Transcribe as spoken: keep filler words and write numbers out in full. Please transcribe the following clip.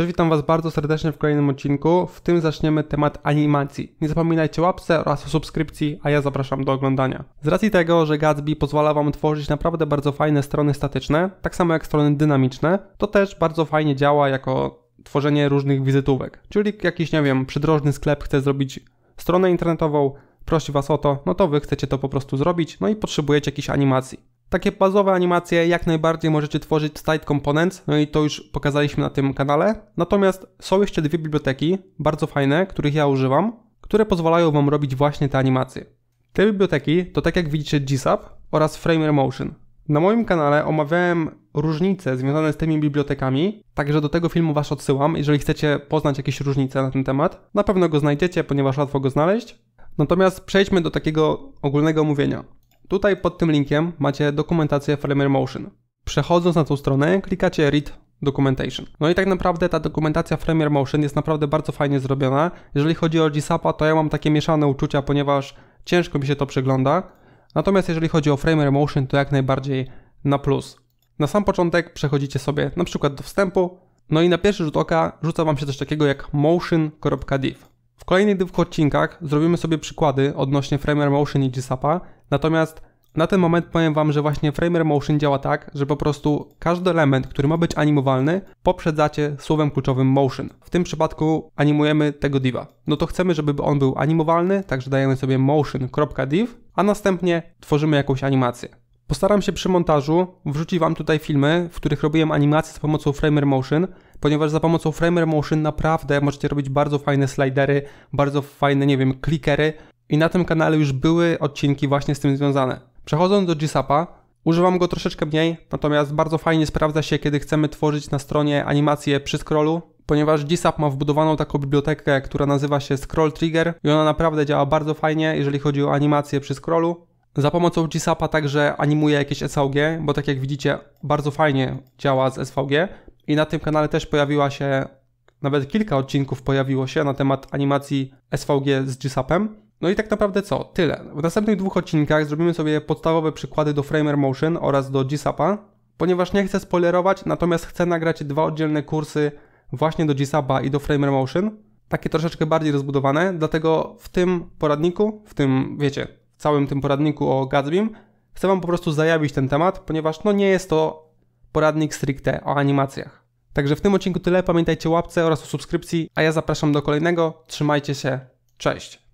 Cześć, witam Was bardzo serdecznie w kolejnym odcinku, w tym zaczniemy temat animacji. Nie zapominajcie o łapce oraz o subskrypcji, a ja zapraszam do oglądania. Z racji tego, że Gatsby pozwala Wam tworzyć naprawdę bardzo fajne strony statyczne, tak samo jak strony dynamiczne, to też bardzo fajnie działa jako tworzenie różnych wizytówek. Czyli jakiś, nie wiem, przydrożny sklep chce zrobić stronę internetową, prosi Was o to, no to Wy chcecie to po prostu zrobić, no i potrzebujecie jakiejś animacji. Takie bazowe animacje jak najbardziej możecie tworzyć w State Components, no i to już pokazaliśmy na tym kanale. Natomiast są jeszcze dwie biblioteki, bardzo fajne, których ja używam, które pozwalają Wam robić właśnie te animacje. Te biblioteki to, tak jak widzicie, G S A P oraz Framer Motion. Na moim kanale omawiałem różnice związane z tymi bibliotekami, także do tego filmu Was odsyłam, jeżeli chcecie poznać jakieś różnice na ten temat. Na pewno go znajdziecie, ponieważ łatwo go znaleźć. Natomiast przejdźmy do takiego ogólnego omówienia. Tutaj pod tym linkiem macie dokumentację Framer Motion. Przechodząc na tą stronę, klikacie Read Documentation. No i tak naprawdę ta dokumentacja Framer Motion jest naprawdę bardzo fajnie zrobiona. Jeżeli chodzi o G S A P a, to ja mam takie mieszane uczucia, ponieważ ciężko mi się to przegląda. Natomiast jeżeli chodzi o Framer Motion, to jak najbardziej na plus. Na sam początek przechodzicie sobie na przykład do wstępu, no i na pierwszy rzut oka rzuca Wam się coś takiego jak Motion.div. W kolejnych dwóch odcinkach zrobimy sobie przykłady odnośnie Framer Motion i G S A P a, natomiast na ten moment powiem Wam, że właśnie Framer Motion działa tak, że po prostu każdy element, który ma być animowalny, poprzedzacie słowem kluczowym Motion. W tym przypadku animujemy tego diva. No to chcemy, żeby on był animowalny, także dajemy sobie Motion.div, a następnie tworzymy jakąś animację. Postaram się przy montażu wrzucić Wam tutaj filmy, w których robiłem animację z pomocą Framer Motion, ponieważ za pomocą Framer Motion naprawdę możecie robić bardzo fajne slidery, bardzo fajne, nie wiem, klikery i na tym kanale już były odcinki właśnie z tym związane. Przechodząc do G S A P a, używam go troszeczkę mniej, natomiast bardzo fajnie sprawdza się, kiedy chcemy tworzyć na stronie animację przy scrollu, ponieważ G S A P ma wbudowaną taką bibliotekę, która nazywa się Scroll Trigger i ona naprawdę działa bardzo fajnie, jeżeli chodzi o animację przy scrollu. Za pomocą G S A P a także animuję jakieś S V G, bo tak jak widzicie bardzo fajnie działa z S V G i na tym kanale też pojawiła się, nawet kilka odcinków pojawiło się na temat animacji S V G z G S A P em. No i tak naprawdę co? Tyle. W następnych dwóch odcinkach zrobimy sobie podstawowe przykłady do Framer Motion oraz do G S A P a, ponieważ nie chcę spoilerować, natomiast chcę nagrać dwa oddzielne kursy właśnie do G S A P a i do Framer Motion, takie troszeczkę bardziej rozbudowane, dlatego w tym poradniku, w tym, wiecie, w całym tym poradniku o Gatsbym chcę Wam po prostu zajawić ten temat, ponieważ no nie jest to poradnik stricte o animacjach. Także w tym odcinku tyle, pamiętajcie o łapce oraz o subskrypcji, a ja zapraszam do kolejnego, trzymajcie się, cześć!